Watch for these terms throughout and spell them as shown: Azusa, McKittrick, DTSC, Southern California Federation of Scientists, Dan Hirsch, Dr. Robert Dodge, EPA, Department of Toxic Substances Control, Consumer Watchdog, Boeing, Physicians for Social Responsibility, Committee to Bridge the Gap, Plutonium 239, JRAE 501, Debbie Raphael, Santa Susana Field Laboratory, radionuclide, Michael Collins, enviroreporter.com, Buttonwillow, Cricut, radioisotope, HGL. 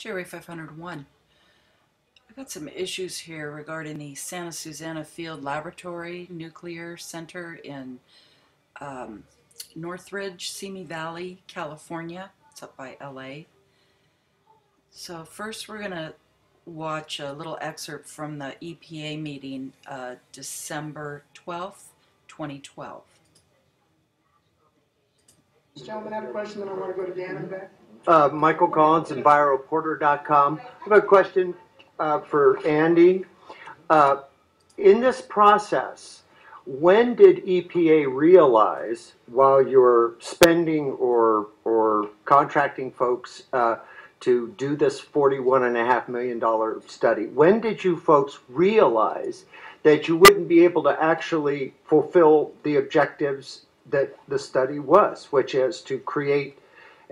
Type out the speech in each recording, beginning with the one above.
JRAE 501. I've got some issues here regarding the Santa Susana Field Laboratory Nuclear Center in Northridge, Simi Valley, California. It's up by LA. So first we're going to watch a little excerpt from the EPA meeting December 12th, 2012. Gentlemen, I have a question, then I want to go to Dan and back. Michael Collins, enviroreporter.com. I have a question for Andy. In this process, when did EPA realize, while you're spending or contracting folks to do this $41.5 million study, when did you folks realize that you wouldn't be able to actually fulfill the objectives that the study was, which is to create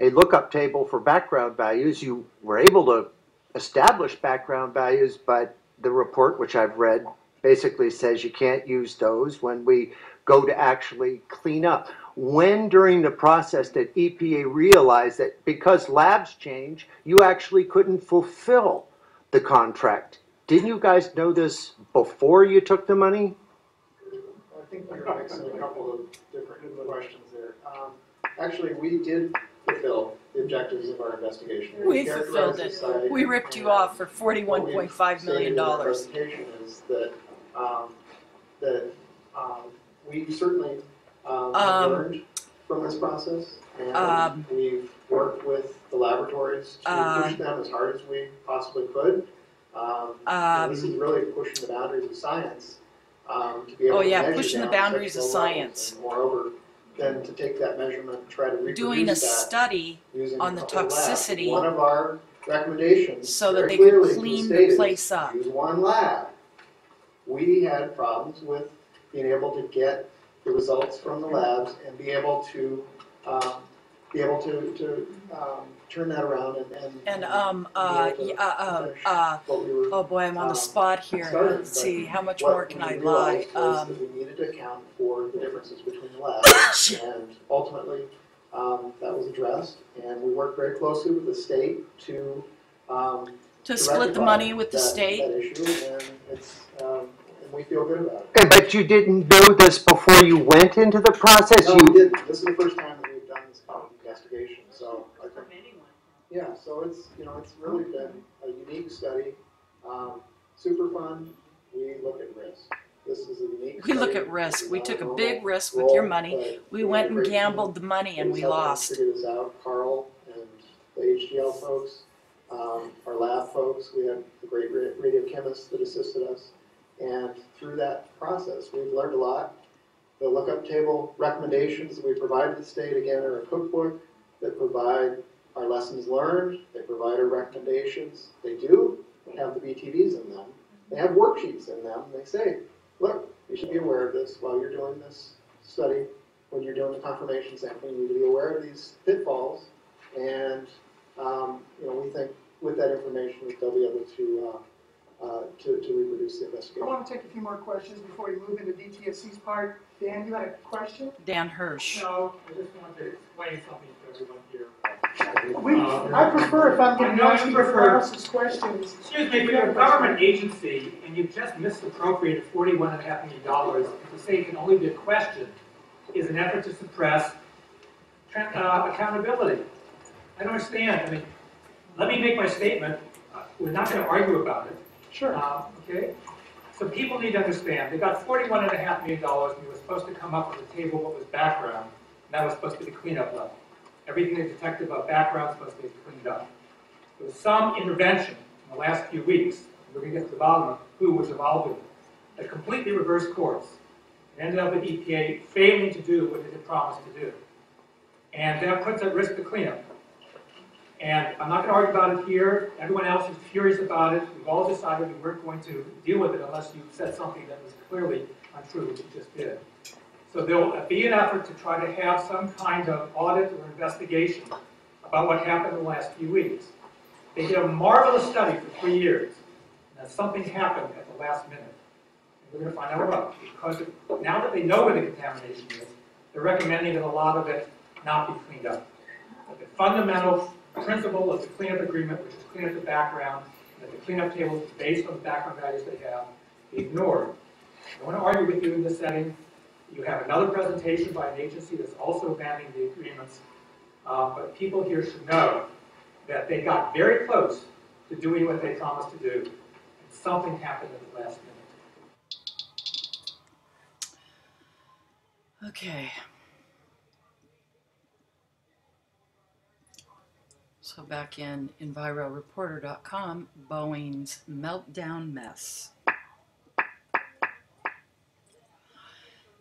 a lookup table for background values? You were able to establish background values, but the report, which I've read, basically says you can't use those when we go to actually clean up. When during the process did EPA realize that because labs change, you actually couldn't fulfill the contract? Didn't you guys know this before you took the money? I think you're asking a couple of different questions there. Actually, we did fulfill the objectives of our investigation. We fulfilled it. We ripped you off for $41.5 million. The presentation is that, we certainly learned from this process, and we've worked with the laboratories to push them as hard as we possibly could. This is really pushing the boundaries of science. To be able to pushing the boundaries of science. Moreover, then to take that measurement and try to reproduce doing a study on the toxicity. Lab. One of our recommendations, so that they could clean stated, the place up. Use one lab. We had problems with being able to get the results from the labs and be able to turn that around oh boy, I'm on the spot here. Let's see, how much more can I lie? We needed to account for the differences between the labs, and ultimately that was addressed, and we worked very closely with the state to split the money with the state. That issue, and it's, we feel good about it. But you didn't know this before you went into the process? No, we didn't. This is the first time that we've done this kind of investigation. So I think, yeah, so it's, you know, it's really been a unique study. Super fun. We look at risk. This is a unique study. We look at risk. We took a big risk with your money. We went and gambled the money and we lost. Figured this out. Carl and the HGL folks, our lab folks, we had the great radiochemists that assisted us. And through that process, we've learned a lot. The lookup table recommendations that we provide to the state, again, are a cookbook that provide our lessons learned. They provide our recommendations. They do have the BTVs in them. They have worksheets in them. They say, look, you should be aware of this while you're doing this study. When you're doing the confirmation sampling, you need to be aware of these pitfalls. And you know, we think with that information, they'll be able to reproduce the investigation. I want to take a few more questions before we move into DTSC's part. Dan, you had a question? Dan Hirsch. No, I just want to explain something to everyone here. I prefer if I'm going to ask you questions. Excuse me, if you're a government agency and you've just misappropriated $41.5 million, to say it can only be questioned is an effort to suppress accountability. I don't understand. I mean, let me make my statement. We're not going to argue about it. Sure. Okay. So people need to understand. They got $41.5 million, and we were supposed to come up with a table what was background, and that was supposed to be the cleanup level. Everything they detected about background was supposed to be cleaned up. There was some intervention in the last few weeks. We're going to get to the bottom of who was involved with it. That completely reversed course. It ended up with EPA failing to do what it had promised to do, and that puts at risk the cleanup. And I'm not going to argue about it here. Everyone else is furious about it. We've all decided we weren't going to deal with it unless you said something that was clearly untrue, which you just did. So there will be an effort to try to have some kind of audit or investigation about what happened in the last few weeks. They did a marvelous study for 3 years. And something happened at the last minute. And we're going to find out about it. Because now that they know where the contamination is, they're recommending that a lot of it not be cleaned up. But the fundamental principle of the cleanup agreement, which is clean up the background, and that the cleanup tables based on the background values they have be ignored. I want to argue with you in this setting. You have another presentation by an agency that's also banning the agreements, but people here should know that they got very close to doing what they promised to do, and something happened at the last minute. Okay. So back in enviroreporter.com, Boeing's meltdown mess.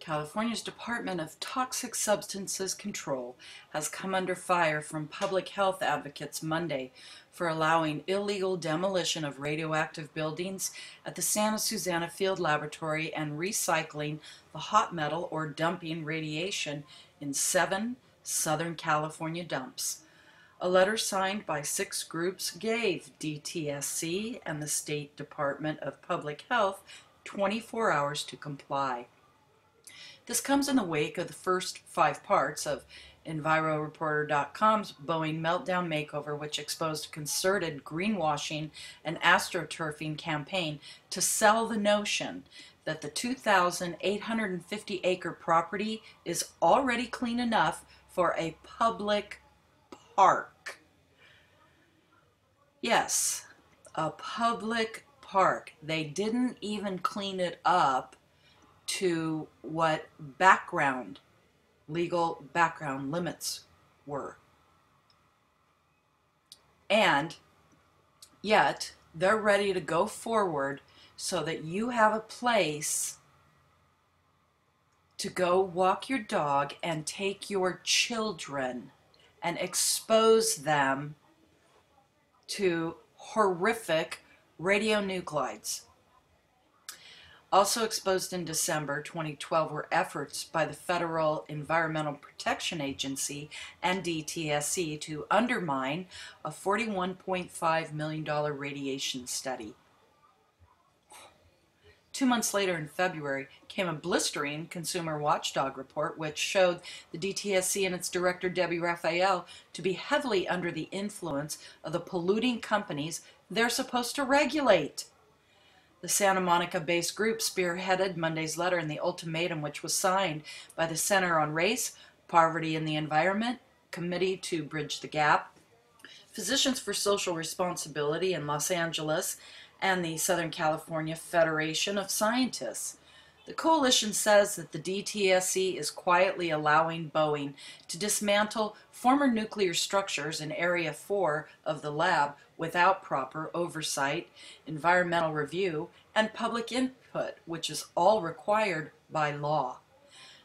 California's Department of Toxic Substances Control has come under fire from public health advocates Monday for allowing illegal demolition of radioactive buildings at the Santa Susana Field Laboratory and recycling the hot metal or dumping radiation in 7 Southern California dumps. A letter signed by 6 groups gave DTSC and the State Department of Public Health 24 hours to comply. This comes in the wake of the first 5 parts of EnviroReporter.com's Boeing Meltdown Makeover, which exposed a concerted greenwashing and astroturfing campaign to sell the notion that the 2,850-acre property is already clean enough for a public park. Yes, a public park. They didn't even clean it up to what background, legal background limits were. And yet, they're ready to go forward so that you have a place to go walk your dog and take your children and expose them to horrific radionuclides. Also exposed in December 2012 were efforts by the Federal Environmental Protection Agency and DTSC to undermine a $41.5 million radiation study. 2 months later, in February, came a blistering Consumer Watchdog report which showed the DTSC and its director, Debbie Raphael, to be heavily under the influence of the polluting companies they're supposed to regulate. The Santa Monica-based group spearheaded Monday's letter and the ultimatum, which was signed by the Center on Race, Poverty and the Environment, Committee to Bridge the Gap, Physicians for Social Responsibility in Los Angeles, and the Southern California Federation of Scientists. The coalition says that the DTSC is quietly allowing Boeing to dismantle former nuclear structures in Area 4 of the lab without proper oversight, environmental review, and public input, which is all required by law.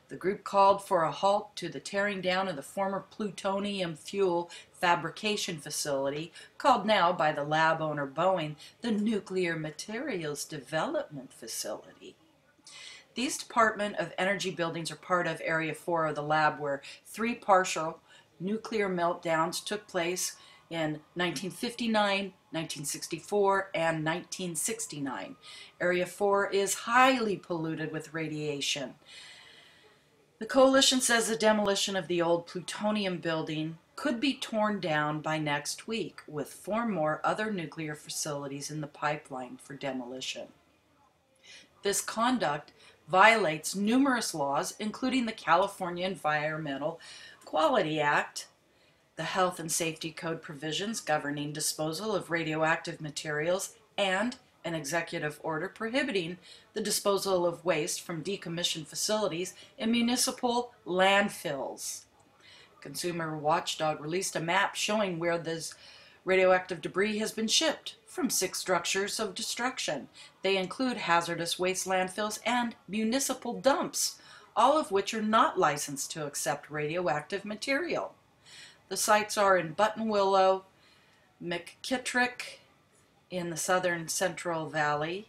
The group called for a halt to the tearing down of the former plutonium fuel fabrication facility, called now by the lab owner Boeing the Nuclear Materials Development Facility. These Department of Energy buildings are part of Area 4 of the lab, where 3 partial nuclear meltdowns took place in 1959, 1964, and 1969. Area 4 is highly polluted with radiation. The coalition says the demolition of the old plutonium building could be torn down by next week, with 4 more other nuclear facilities in the pipeline for demolition. This conduct violates numerous laws, including the California Environmental Quality Act, the Health and Safety Code provisions governing disposal of radioactive materials, and an executive order prohibiting the disposal of waste from decommissioned facilities in municipal landfills. Consumer Watchdog released a map showing where this radioactive debris has been shipped from 6 structures of destruction. They include hazardous waste landfills and municipal dumps, all of which are not licensed to accept radioactive material. The sites are in Buttonwillow, McKittrick in the southern Central Valley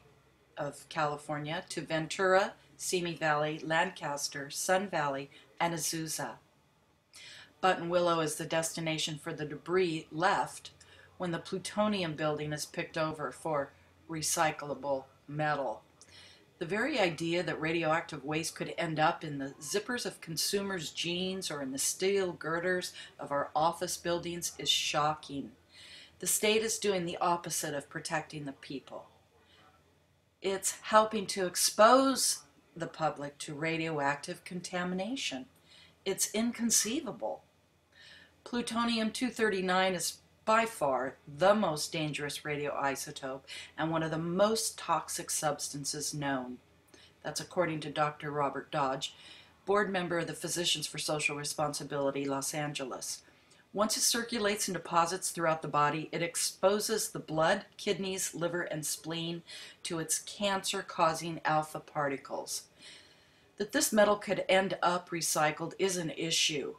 of California, to Ventura, Simi Valley, Lancaster, Sun Valley, and Azusa. Buttonwillow is the destination for the debris left when the plutonium building is picked over for recyclable metal. The very idea that radioactive waste could end up in the zippers of consumers' jeans or in the steel girders of our office buildings is shocking. The state is doing the opposite of protecting the people. It's helping to expose the public to radioactive contamination. It's inconceivable. Plutonium 239 is by far the most dangerous radioisotope and one of the most toxic substances known. That's according to Dr. Robert Dodge, board member of the Physicians for Social Responsibility, Los Angeles. Once it circulates and deposits throughout the body, it exposes the blood, kidneys, liver, and spleen to its cancer-causing alpha particles. That this metal could end up recycled is an issue.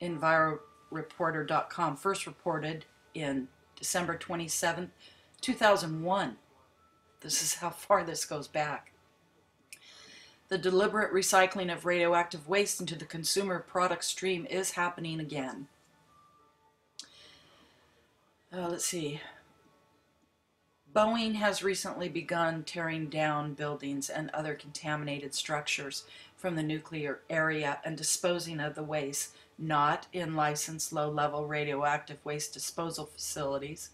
EnviroReporter.com first reported in December 27, 2001. This is how far this goes back. The deliberate recycling of radioactive waste into the consumer product stream is happening again. Let's see. Boeing has recently begun tearing down buildings and other contaminated structures from the nuclear area and disposing of the waste not in licensed low-level radioactive waste disposal facilities,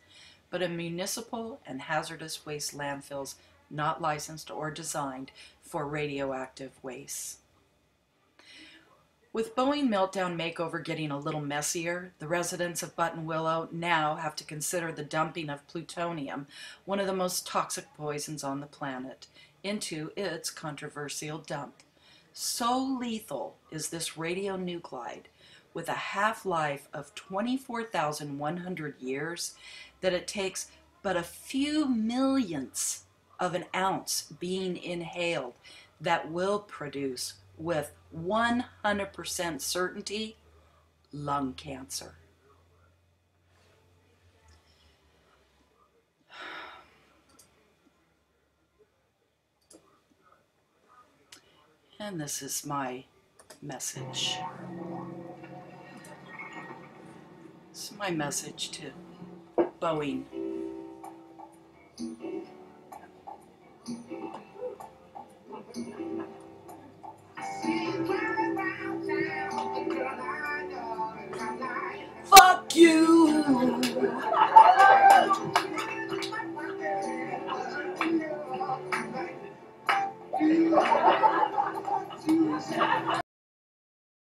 but in municipal and hazardous waste landfills not licensed or designed for radioactive waste. With Boeing meltdown makeover getting a little messier, the residents of Buttonwillow now have to consider the dumping of plutonium, one of the most toxic poisons on the planet, into its controversial dump. So lethal is this radionuclide, with a half-life of 24,100 years, that it takes but a few millionths of an ounce being inhaled that will produce, with 100% certainty, lung cancer. And this is my message. This is my message to Boeing.